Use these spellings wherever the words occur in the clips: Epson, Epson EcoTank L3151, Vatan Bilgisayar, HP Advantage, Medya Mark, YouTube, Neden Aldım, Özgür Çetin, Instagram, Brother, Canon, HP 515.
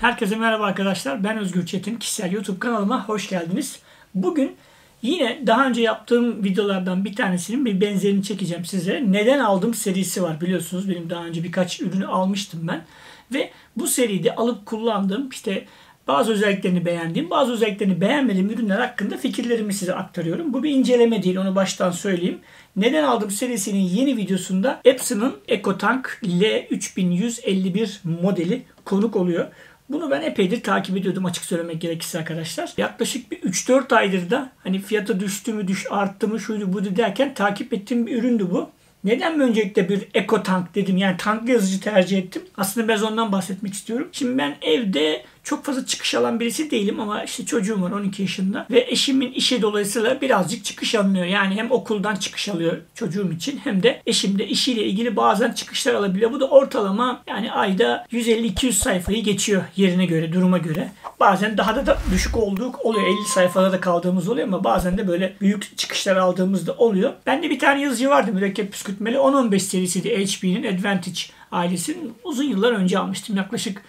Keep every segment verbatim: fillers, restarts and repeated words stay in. Herkese merhaba arkadaşlar. Ben Özgür Çetin. Kişisel YouTube kanalıma hoş geldiniz. Bugün yine daha önce yaptığım videolardan bir tanesinin bir benzerini çekeceğim sizlere. Neden aldım serisi var biliyorsunuz. Benim daha önce birkaç ürünü almıştım ben. Ve bu seride alıp kullandığım işte bazı özelliklerini beğendiğim, bazı özelliklerini beğenmediğim ürünler hakkında fikirlerimi size aktarıyorum. Bu bir inceleme değil, onu baştan söyleyeyim. Neden aldım serisinin yeni videosunda Epson'ın EcoTank L üç bin yüz elli bir modeli konuk oluyor. Bunu ben epeydir takip ediyordum açık söylemek gerekirse arkadaşlar. Yaklaşık bir üç dört aydır da hani fiyata düştü mü, düş arttı mı, şuydu buydu derken takip ettiğim bir üründü bu. Neden öncelikle bir EcoTank dedim, yani tanklı yazıcı tercih ettim. Aslında biraz ondan bahsetmek istiyorum. Şimdi ben evde çok fazla çıkış alan birisi değilim ama işte çocuğum var on iki yaşında ve eşimin işi dolayısıyla birazcık çıkış alınıyor. Yani hem okuldan çıkış alıyor çocuğum için hem de eşim de işiyle ilgili bazen çıkışlar alabiliyor. Bu da ortalama yani ayda yüz elli iki yüz sayfayı geçiyor yerine göre, duruma göre. Bazen daha da, da düşük olduğu oluyor. elli sayfada da kaldığımız oluyor ama bazen de böyle büyük çıkışlar aldığımız da oluyor. Bende bir tane yazıcı vardı, mürekkep püskürtmeli on on beş serisiydi. H P'nin Advantage ailesinin, uzun yıllar önce almıştım, yaklaşık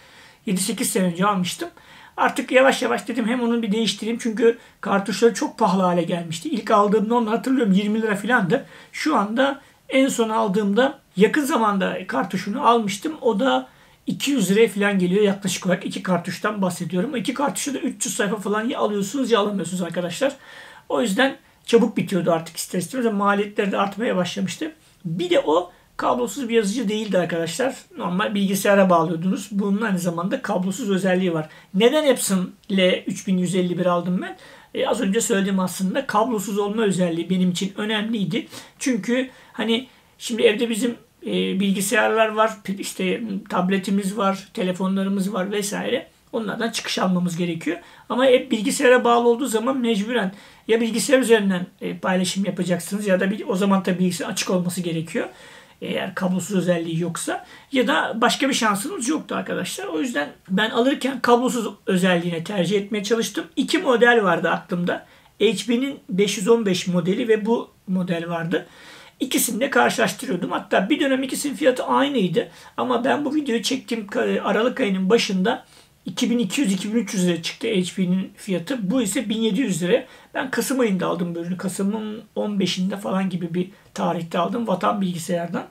yedi sekiz sene önce almıştım. Artık yavaş yavaş dedim hem onu bir değiştireyim. Çünkü kartuşları çok pahalı hale gelmişti. İlk aldığımda onu hatırlıyorum yirmi lira filandı. Şu anda en son aldığımda yakın zamanda kartuşunu almıştım. O da iki yüz liraya falan geliyor yaklaşık olarak. iki kartuştan bahsediyorum. iki kartuşu da üç yüz sayfa falan ya alıyorsunuz ya alamıyorsunuz arkadaşlar. O yüzden çabuk bitiyordu artık ister istemez. Maliyetleri de artmaya başlamıştı. Bir de o kablosuz bir yazıcı değildi arkadaşlar. Normal bilgisayara bağlıyordunuz. Bunun aynı zamanda kablosuz özelliği var. Neden Epson L üç bin yüz elli bir aldım ben? E az önce söylediğim aslında kablosuz olma özelliği benim için önemliydi. Çünkü hani şimdi evde bizim e, bilgisayarlar var, işte tabletimiz var, telefonlarımız var vesaire. Onlardan çıkış almamız gerekiyor. Ama hep bilgisayara bağlı olduğu zaman mecburen ya bilgisayar üzerinden e, paylaşım yapacaksınız ya da bir, o zaman tabii bilgisayar açık olması gerekiyor. Eğer kablosuz özelliği yoksa ya da başka bir şansınız yoktu arkadaşlar. O yüzden ben alırken kablosuz özelliğine tercih etmeye çalıştım. İki model vardı aklımda. H P'nin beş yüz on beş modeli ve bu model vardı. İkisini de karşılaştırıyordum. Hatta bir dönem ikisinin fiyatı aynıydı. Ama ben bu videoyu çektiğim Aralık ayının başında iki bin iki yüz iki bin üç yüz liraya çıktı H P'nin fiyatı. Bu ise bin yedi yüz liraya. Ben Kasım ayında aldım bu ürünü. Kasım'ın on beşinde falan gibi bir tarihte aldım. Vatan Bilgisayar'dan.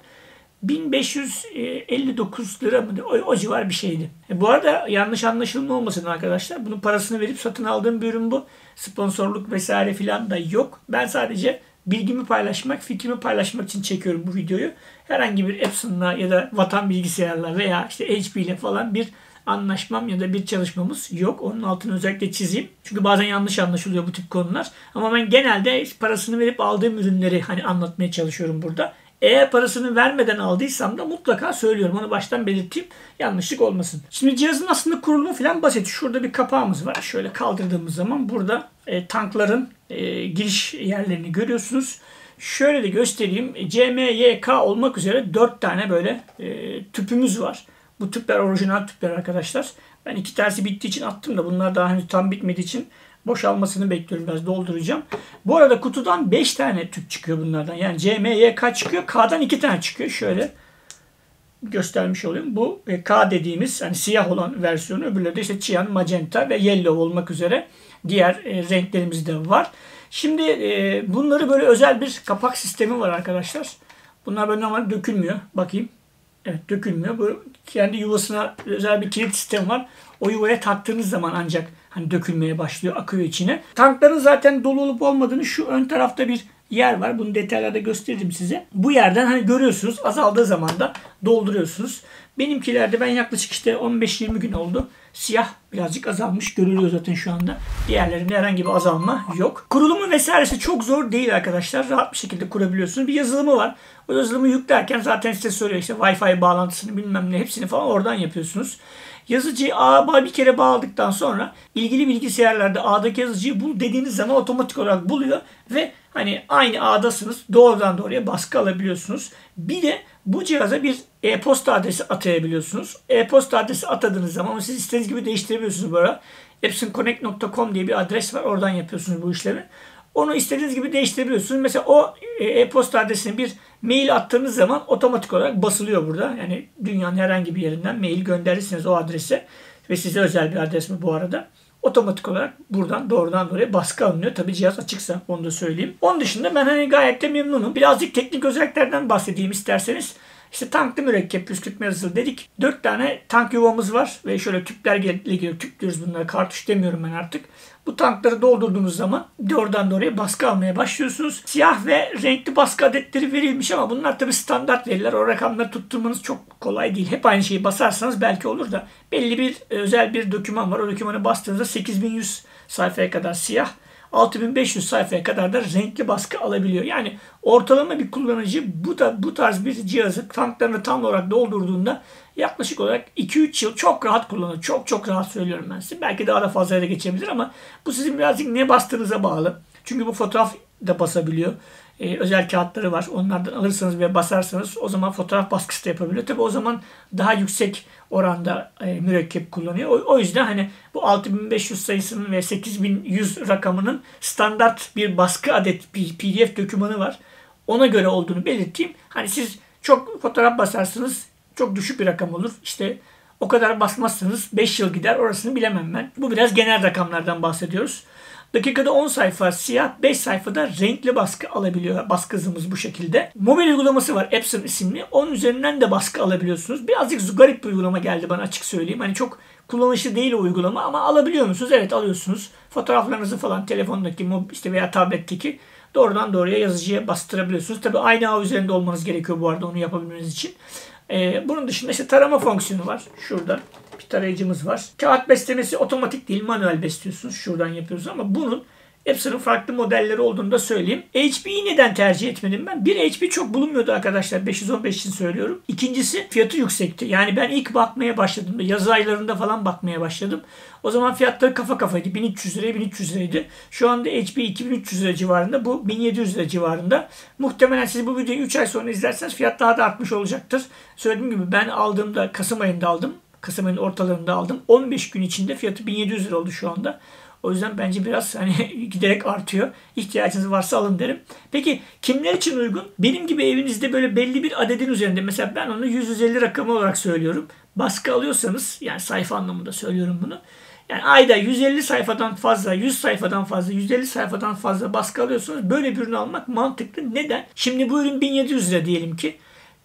bin beş yüz elli dokuz lira mı? O, o civar bir şeydi. E bu arada yanlış anlaşılma olmasın arkadaşlar. Bunun parasını verip satın aldığım bir ürün bu. Sponsorluk vesaire filan da yok. Ben sadece bilgimi paylaşmak, fikrimi paylaşmak için çekiyorum bu videoyu. Herhangi bir Epson'la ya da Vatan Bilgisayar'la veya işte H P ile falan bir anlaşmam ya da bir çalışmamız yok. Onun altını özellikle çizeyim. Çünkü bazen yanlış anlaşılıyor bu tip konular. Ama ben genelde parasını verip aldığım ürünleri hani anlatmaya çalışıyorum burada. Eğer parasını vermeden aldıysam da mutlaka söylüyorum. Onu baştan belirteyim. Yanlışlık olmasın. Şimdi cihazın aslında kurulumu falan basit. Şurada bir kapağımız var. Şöyle kaldırdığımız zaman burada e, tankların e, giriş yerlerini görüyorsunuz. Şöyle de göstereyim. C M Y K olmak üzere dört tane böyle e, tüpümüz var. Bu tüpler orijinal tüpler arkadaşlar. Ben iki tanesi bittiği için attım da bunlar daha henüz tam bitmediği için boşalmasını bekliyorum. Biraz dolduracağım. Bu arada kutudan beş tane tüp çıkıyor bunlardan. Yani C M Y K çıkıyor. K'dan iki tane çıkıyor. Şöyle göstermiş olayım. Bu K dediğimiz hani siyah olan versiyonu. Öbürleri de işte cyan, magenta ve yellow olmak üzere diğer renklerimiz de var. Şimdi bunları böyle özel bir kapak sistemi var arkadaşlar. Bunlar böyle normal dökülmüyor. Bakayım. Evet, dökülmüyor. Bu kendi yuvasına özel bir kilit sistemi var. O yuvaya taktığınız zaman ancak hani dökülmeye başlıyor, akıyor içine. Tankların zaten dolu olup olmadığını şu ön tarafta bir yer var. Bunu detaylarda gösterdim size. Bu yerden hani görüyorsunuz, azaldığı zaman da dolduruyorsunuz. Benimkilerde ben yaklaşık işte on beş yirmi gün oldu. Siyah birazcık azalmış. Görülüyor zaten şu anda. Diğerlerinde herhangi bir azalma yok. Kurulumu vesairesi çok zor değil arkadaşlar. Rahat bir şekilde kurabiliyorsunuz. Bir yazılımı var. O yazılımı yüklerken zaten size söylüyor işte Wi-Fi bağlantısını bilmem ne hepsini falan oradan yapıyorsunuz. Yazıcıyı ağ bir kere bağladıktan sonra ilgili bilgisayarlarda ağdaki yazıcıyı bul dediğiniz zaman otomatik olarak buluyor ve hani aynı ağdasınız, doğrudan doğruya baskı alabiliyorsunuz. Bir de bu cihaza bir e-posta adresi atayabiliyorsunuz. E-posta adresi atadığınız zaman siz istediğiniz gibi değiştirebiliyorsunuz böyle. epson connect nokta com diye bir adres var. Oradan yapıyorsunuz bu işlemi. Onu istediğiniz gibi değiştirebiliyorsunuz. Mesela o e-posta adresine bir mail attığınız zaman otomatik olarak basılıyor burada. Yani dünyanın herhangi bir yerinden mail gönderirsiniz o adrese. ve size özel bir adres mi bu arada, otomatik olarak buradan doğrudan doğruya baskı alınıyor. Tabi cihaz açıksa, onu da söyleyeyim. Onun dışında ben hani gayet de memnunum. Birazcık teknik özelliklerden bahsedeyim isterseniz. İşte tanklı mürekkep püskürtme yazılı dedik. dört tane tank yuvamız var ve şöyle tüpler geliyor. Tüp diyoruz bunlara, kartuş demiyorum ben artık. Bu tankları doldurduğunuz zaman doğrudan doğruya baskı almaya başlıyorsunuz. Siyah ve renkli baskı adetleri verilmiş ama bunlar tabi standart veriler. O rakamları tutturmanız çok kolay değil. Hep aynı şeyi basarsanız belki olur da belli bir özel bir doküman var. O dokümanı bastığınızda sekiz bin yüz sayfaya kadar siyah, altı bin beş yüz sayfaya kadar da renkli baskı alabiliyor. Yani ortalama bir kullanıcı bu da bu tarz bir cihazı tanklarını tam olarak doldurduğunda yaklaşık olarak iki üç yıl çok rahat kullanır. Çok çok rahat söylüyorum ben size. Belki daha da fazla da geçebilir ama bu sizin birazcık ne bastığınıza bağlı. Çünkü bu fotoğraf da basabiliyor. Ee, özel kağıtları var. Onlardan alırsanız ve basarsanız o zaman fotoğraf baskısı da yapabiliyor. Tabi o zaman daha yüksek oranda e, mürekkep kullanıyor. O, o yüzden hani bu altı bin beş yüz sayısının ve sekiz bin yüz rakamının standart bir baskı adet bir P D F dokümanı var. Ona göre olduğunu belirteyim. Hani siz çok fotoğraf basarsınız, çok düşük bir rakam olur. İşte o kadar basmazsanız beş yıl gider. Orasını bilemem ben. Bu biraz genel rakamlardan bahsediyoruz. Dakikada on sayfa siyah, beş sayfada renkli baskı alabiliyor. Baskı hızımız bu şekilde. Mobil uygulaması var, Epson isimli. Onun üzerinden de baskı alabiliyorsunuz. Birazcık garip bir uygulama geldi bana, açık söyleyeyim. Hani çok kullanışlı değil o uygulama ama alabiliyor musunuz? Evet, alıyorsunuz. Fotoğraflarınızı falan telefondaki işte veya tabletteki doğrudan doğruya yazıcıya bastırabiliyorsunuz. Tabi aynı ağ üzerinde olmanız gerekiyor bu arada onu yapabilmeniz için. Ee, bunun dışında işte tarama fonksiyonu var. Şurada bir tarayıcımız var. Kağıt beslemesi otomatik değil, manuel besliyorsunuz. Şuradan yapıyoruz ama bunun Epson'un farklı modelleri olduğunu da söyleyeyim. H P'yi neden tercih etmedim ben? Bir, H P çok bulunmuyordu arkadaşlar. beş yüz on beş için söylüyorum. İkincisi, fiyatı yüksekti. Yani ben ilk bakmaya başladığımda, yaz aylarında falan bakmaya başladım. O zaman fiyatları kafa kafaydı. bin üç yüz liraya bin üç yüz liraydı. Şu anda H P iki bin üç yüz lira civarında. Bu bin yedi yüz lira civarında. Muhtemelen siz bu videoyu üç ay sonra izlerseniz fiyat daha da artmış olacaktır. Söylediğim gibi ben aldığımda Kasım ayında aldım. Kasım ayının ortalarında aldım. on beş gün içinde fiyatı bin yedi yüz lira oldu şu anda. O yüzden bence biraz hani giderek artıyor. İhtiyacınız varsa alın derim. Peki kimler için uygun? Benim gibi evinizde böyle belli bir adedin üzerinde, mesela ben onu yüz yüz elli rakamı olarak söylüyorum. Baskı alıyorsanız, yani sayfa anlamında söylüyorum bunu. Yani ayda yüz elli sayfadan fazla, yüz sayfadan fazla, yüz elli sayfadan fazla baskı alıyorsanız böyle bir ürün almak mantıklı. Neden? Şimdi bu ürün bin yedi yüz lira diyelim ki.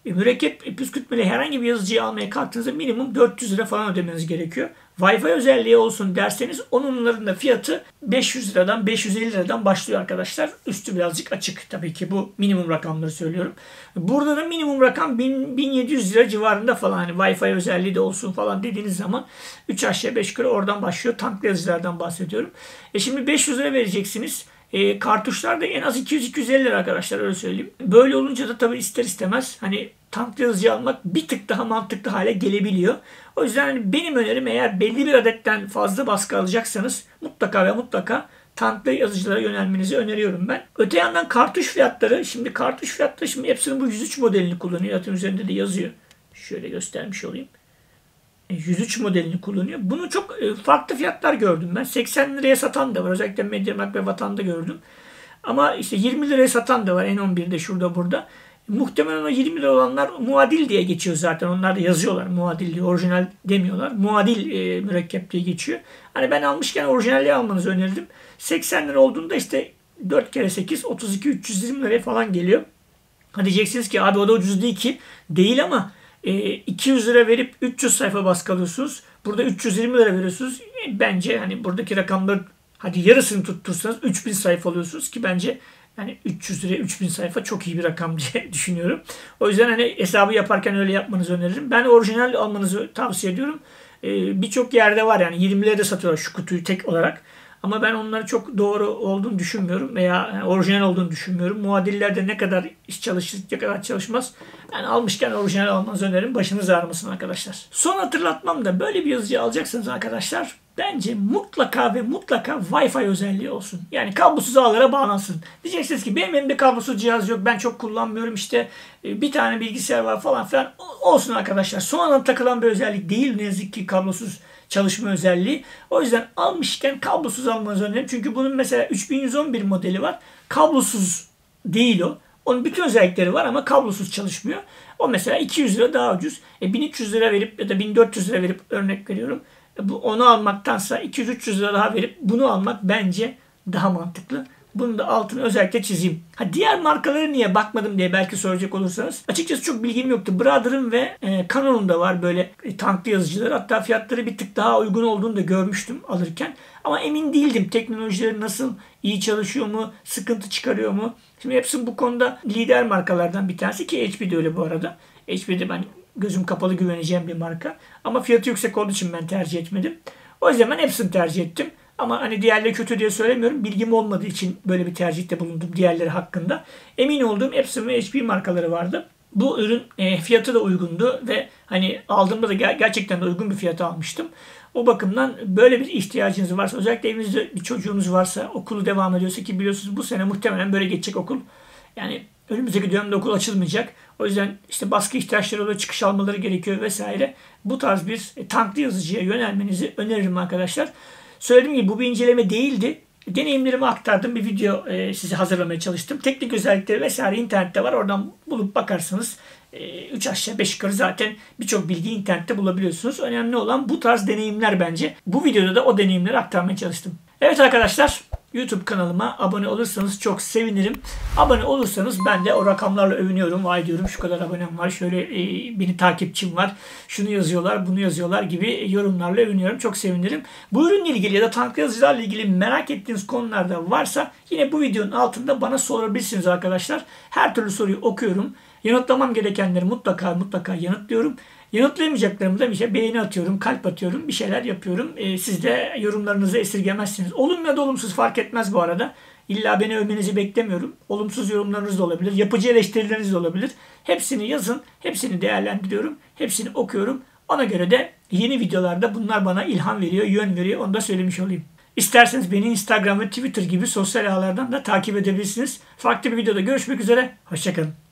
Mürekkep püskürtmeli herhangi bir yazıcıyı almaya kalktığınızda minimum dört yüz lira falan ödemeniz gerekiyor. Wi-Fi özelliği olsun derseniz onların da fiyatı beş yüz liradan beş yüz elli liradan başlıyor arkadaşlar. Üstü birazcık açık tabii ki, bu minimum rakamları söylüyorum. Burada da minimum rakam bin yedi yüz lira civarında falan, hani Wi-Fi özelliği de olsun falan dediğiniz zaman üç aşağı beş yukarı oradan başlıyor. Tanklı yazıcılardan bahsediyorum. E şimdi beş yüz lira vereceksiniz. E, kartuşlar da en az iki yüz iki yüz elli lira arkadaşlar, öyle söyleyeyim. Böyle olunca da tabii ister istemez hani tanklı yazıcı almak bir tık daha mantıklı hale gelebiliyor. O yüzden hani benim önerim, eğer belli bir adetten fazla baskı alacaksanız mutlaka ve mutlaka tanklı yazıcılara yönelmenizi öneriyorum ben. Öte yandan kartuş fiyatları, şimdi kartuş fiyatları, şimdi Epson'un bu yüz üç modelini kullanıyor. Zaten üzerinde de yazıyor. Şöyle göstermiş olayım. yüz üç modelini kullanıyor. Bunu çok farklı fiyatlar gördüm ben. seksen liraya satan da var. Özellikle Medya Mark ve Vatan'da gördüm. Ama işte yirmi liraya satan da var. N on birde şurada burada. Muhtemelen o yirmi lira olanlar muadil diye geçiyor zaten. Onlar da yazıyorlar muadil diye. Orijinal demiyorlar. Muadil e, mürekkep diye geçiyor. Hani ben almışken orijinalliği almanızı öneririm. seksen lira olduğunda işte dört kere sekiz otuz iki üç yüz yirmi liraya falan geliyor. Ha diyeceksiniz ki abi o da ucuz değil ki. Değil ama iki yüz lira verip üç yüz sayfa baskı alıyorsunuz. Burada üç yüz yirmi lira veriyorsunuz. Bence hani buradaki rakamları hadi yarısını tuttursanız üç bin sayfa alıyorsunuz ki bence yani üç yüz liraya üç bin sayfa çok iyi bir rakam diye düşünüyorum. O yüzden hani hesabı yaparken öyle yapmanızı öneririm. Ben orijinal almanızı tavsiye ediyorum. Birçok yerde var yani yirmilere de satıyorlar şu kutuyu tek olarak. Ama ben onları çok doğru olduğunu düşünmüyorum veya orijinal olduğunu düşünmüyorum. Muadillerde ne kadar iş çalışır, ne kadar çalışmaz. Ben yani almışken orijinal almanızı öneririm. Başınız ağrımasın arkadaşlar. Son hatırlatmam da, böyle bir yazıcı alacaksanız arkadaşlar bence mutlaka ve mutlaka Wi-Fi özelliği olsun. Yani kablosuz ağlara bağlansın. Diyeceksiniz ki benim elimde kablosuz cihaz yok, ben çok kullanmıyorum, işte bir tane bilgisayar var falan filan. Olsun arkadaşlar. Son anda takılan bir özellik değil ne yazık ki kablosuz çalışma özelliği. O yüzden almışken kablosuz almanızı öneririm. Çünkü bunun mesela üç bin yüz on bir modeli var. Kablosuz değil o. Onun bütün özellikleri var ama kablosuz çalışmıyor. O mesela iki yüz lira daha ucuz. E bin üç yüz lira verip ya da bin dört yüz lira verip, örnek veriyorum, bu onu almaktansa iki yüz üç yüz lira daha verip bunu almak bence daha mantıklı. Bunu da altını özellikle çizeyim. Ha, diğer markaları niye bakmadım diye belki soracak olursanız. Açıkçası çok bilgim yoktu. Brother'ın ve e, Canon'un da var böyle e, tanklı yazıcıları. Hatta fiyatları bir tık daha uygun olduğunu da görmüştüm alırken. Ama emin değildim. Teknolojileri nasıl, iyi çalışıyor mu, sıkıntı çıkarıyor mu? Şimdi Epson bu konuda lider markalardan bir tanesi ki H P de öyle bu arada. H P'de ben gözüm kapalı güveneceğim bir marka. Ama fiyatı yüksek olduğu için ben tercih etmedim. O yüzden ben Epson tercih ettim. Ama hani diğerleri kötü diye söylemiyorum. Bilgim olmadığı için böyle bir tercihte bulundum diğerleri hakkında. Emin olduğum Epson ve H P markaları vardı. Bu ürün e, fiyatı da uygundu ve hani aldığımda da ger gerçekten de uygun bir fiyata almıştım. O bakımdan böyle bir ihtiyacınız varsa, özellikle evinizde bir çocuğunuz varsa, okulu devam ediyorsa ki biliyorsunuz bu sene muhtemelen böyle geçecek okul. Yani önümüzdeki dönemde okul açılmayacak. O yüzden işte baskı ihtiyaçları oluyor, çıkış almaları gerekiyor vesaire. Bu tarz bir e, tanklı yazıcıya yönelmenizi öneririm arkadaşlar. Söylediğim gibi bu bir inceleme değildi. Deneyimlerimi aktardım. Bir video e, size hazırlamaya çalıştım. Teknik özellikleri vesaire internette var. Oradan bulup bakarsanız e, üç aşağı beş yukarı zaten birçok bilgi internette bulabiliyorsunuz. Önemli olan bu tarz deneyimler bence. Bu videoda da o deneyimleri aktarmaya çalıştım. Evet arkadaşlar, YouTube kanalıma abone olursanız çok sevinirim. Abone olursanız ben de o rakamlarla övünüyorum. Vay diyorum, şu kadar abonem var, şöyle e, beni takipçim var, şunu yazıyorlar, bunu yazıyorlar gibi yorumlarla övünüyorum. Çok sevinirim. Bu ürünle ilgili ya da tanklı yazıcılarla ilgili merak ettiğiniz konularda varsa yine bu videonun altında bana sorabilirsiniz arkadaşlar. Her türlü soruyu okuyorum. Yanıtlamam gerekenleri mutlaka mutlaka yanıtlıyorum. Yanıtlayamayacaklarımı da bir şey beğeni atıyorum, kalp atıyorum, bir şeyler yapıyorum. E, siz de yorumlarınızı esirgemezsiniz. Olumlu ya da olumsuz fark etmez bu arada. İlla beni övmenizi beklemiyorum. Olumsuz yorumlarınız da olabilir, yapıcı eleştirileriniz de olabilir. Hepsini yazın, hepsini değerlendiriyorum, hepsini okuyorum. Ona göre de yeni videolarda bunlar bana ilham veriyor, yön veriyor. Onu da söylemiş olayım. İsterseniz beni Instagram ve Twitter gibi sosyal ağlardan da takip edebilirsiniz. Farklı bir videoda görüşmek üzere, hoşçakalın.